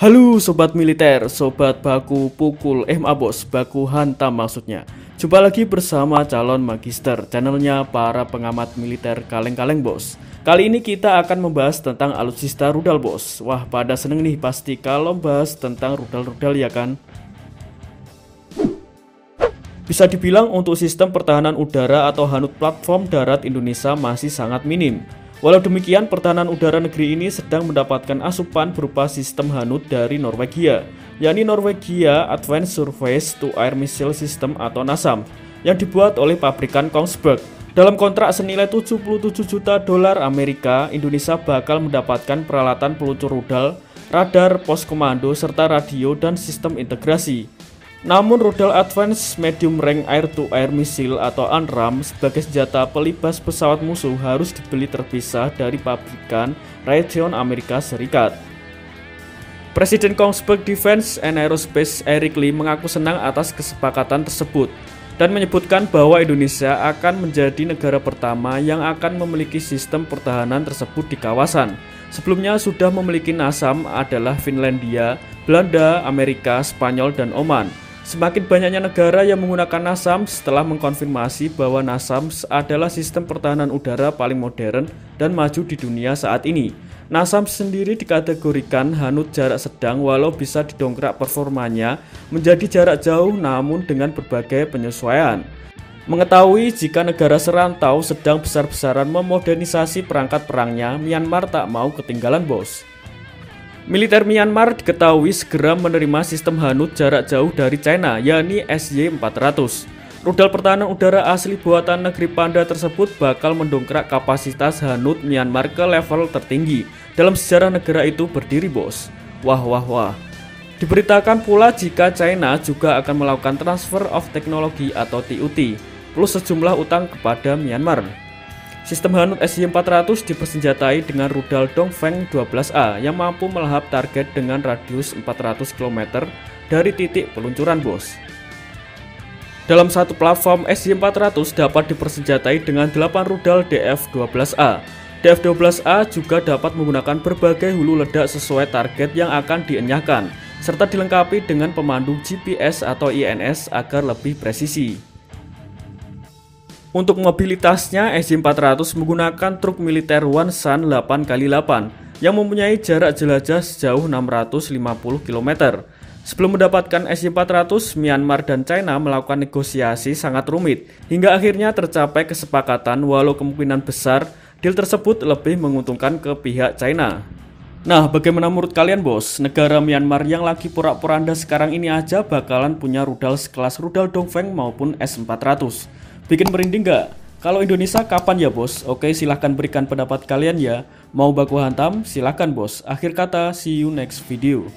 Halo sobat militer, sobat baku pukul, mabos, baku hantam maksudnya. Jumpa lagi bersama Calon Magister, channelnya para pengamat militer kaleng-kaleng bos. Kali ini kita akan membahas tentang alutsista rudal bos. Wah, pada seneng nih pasti kalau bahas tentang rudal-rudal ya kan. Bisa dibilang untuk sistem pertahanan udara atau HANUD platform darat Indonesia masih sangat minim. Walau demikian, pertahanan udara negeri ini sedang mendapatkan asupan berupa sistem HANUD dari Norwegia, yakni Norwegia Advanced Surface to Air Missile System atau NASAMS, yang dibuat oleh pabrikan Kongsberg. Dalam kontrak senilai 77 juta dolar Amerika, Indonesia bakal mendapatkan peralatan peluncur rudal, radar, pos komando, serta radio dan sistem integrasi. Namun, rudal Advanced Medium Range Air-to-Air Missile atau AMRAAM sebagai senjata pelibas pesawat musuh harus dibeli terpisah dari pabrikan Raytheon Amerika Serikat. Presiden Kongsberg Defense and Aerospace Eric Lee mengaku senang atas kesepakatan tersebut dan menyebutkan bahwa Indonesia akan menjadi negara pertama yang akan memiliki sistem pertahanan tersebut di kawasan. Sebelumnya sudah memiliki NASAMS adalah Finlandia, Belanda, Amerika, Spanyol, dan Oman. Semakin banyaknya negara yang menggunakan NASAMS setelah mengkonfirmasi bahwa NASAMS adalah sistem pertahanan udara paling modern dan maju di dunia saat ini. NASAMS sendiri dikategorikan HANUD jarak sedang walau bisa didongkrak performanya menjadi jarak jauh namun dengan berbagai penyesuaian. Mengetahui jika negara serantau sedang besar-besaran memodernisasi perangkat perangnya, Myanmar tak mau ketinggalan bos. Militer Myanmar diketahui segera menerima sistem HANUD jarak jauh dari China, yakni SY-400. Rudal pertahanan udara asli buatan negeri Panda tersebut bakal mendongkrak kapasitas HANUD Myanmar ke level tertinggi dalam sejarah negara itu berdiri bos. Wah wah wah. Diberitakan pula jika China juga akan melakukan transfer of technology atau TUT plus sejumlah utang kepada Myanmar. Sistem HANUD SY-400 dipersenjatai dengan rudal Dongfeng-12A yang mampu melahap target dengan radius 400 km dari titik peluncuran bos. Dalam satu platform, SY-400 dapat dipersenjatai dengan 8 rudal DF-12A. DF-12A juga dapat menggunakan berbagai hulu ledak sesuai target yang akan dienyahkan, serta dilengkapi dengan pemandu GPS atau INS agar lebih presisi. Untuk mobilitasnya, SY-400 menggunakan truk militer Wanshan 8x8 yang mempunyai jarak jelajah sejauh 650 km. Sebelum mendapatkan SY-400, Myanmar dan China melakukan negosiasi sangat rumit, hingga akhirnya tercapai kesepakatan walau kemungkinan besar deal tersebut lebih menguntungkan ke pihak China. Nah, bagaimana menurut kalian bos? Negara Myanmar yang lagi porak-poranda sekarang ini aja bakalan punya rudal sekelas rudal Dongfeng maupun S-400. Bikin merinding gak? Kalau Indonesia kapan ya bos? Oke, silahkan berikan pendapat kalian ya. Mau baku hantam? Silahkan bos. Akhir kata, see you next video.